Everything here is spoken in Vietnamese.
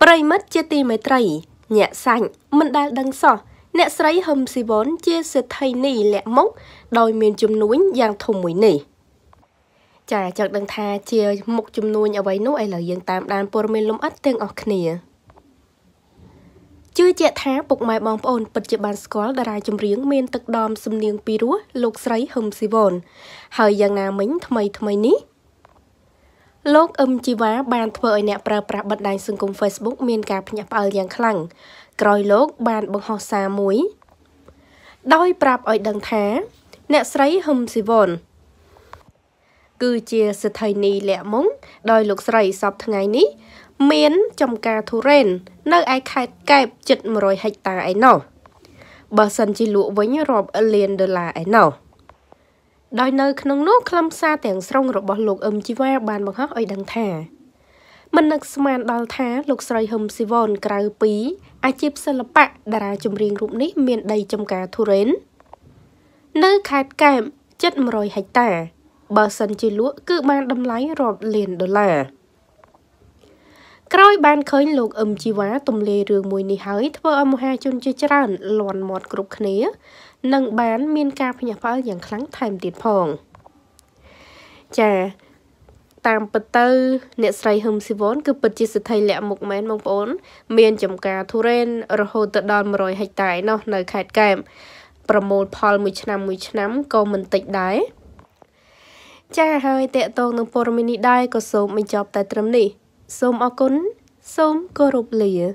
Bởi mất chia tì mấy trầy, nhẹ sảnh, mình đã đăng sọ. Nẹ sấy Hâm Sì Vốn chia sệt thay nì lẹ mốc, đòi miền chùm núi giang thùng mũi nì. Chà chạc đăng tha chia một chùm núi ở bấy nốt ấy là dân tạm đàn bồn mình lũng ách tên ọt nìa. Chưa chạy thá bục mai bóng ồn bật chụp bàn score đà ra chùm riêng miền tật đòm xâm niêng pi rúa lục sấy Hâm Sì Vốn. Hơi giang nà mến thầm mây ní. Lúc chi vá bàn thơ ở nẹ pra bật đàn xung cùng Facebook miền cạp nhập ở giang khăn. Rồi lúc bạn bằng họ xa mũi. Đôi bạp ở đằng thá, nẹ sấy Hâm Sì Vốn. Cứ chia sự thầy ni lẹ mống, đôi lúc sấy sọc thằng ngày ní. Miến trong ca thu rên, nơi ai khai kẹp chật mà rồi hạch ta ấy nào. Bà sân chi lũ với nhớ rộp ở liền đờ là ấy nào. Đôi nơi khăn nốt khăm xa tẻng sông rồi bỏ lục chi va bàn bằng hót ở đằng thá. Mình nâng sman đào thá lục sấy Hâm Sì Vốn kêu pí. Ai chếp sơ lập bạc đà ra chùm riêng rụm ní miền đầy trong cá thu rến. Nơi khát kèm, chất mà rồi hạch tả. Bà sân chi lũa cứ ban đâm lái rộp liền đô là. Rồi ban khơi lục chi vá tùm lê rương mùi ní hơi thơ âm hai chôn chê tràn loàn mọt group khné. Nâng bán miền cà phá nhập ở dạng kháng thèm tiệt phòng. Chà, tạm bật tư, nẹ sấy Hâm Sì Vốn cứ bật chia sự thay lẹ mục mến mong bốn. Miền chấm cá thu rên, rồi hồ tự đòn mà rồi hạch tải nó, nơi khát kèm. Bà môn phòl mùi chân nắm, cô mình tịch đáy. Chà hơi tệ tông nâng phô rô mình đi đáy, có xôm mình chọc tại trâm nỉ. Xôm áo cún, xôm cô rụp lìa.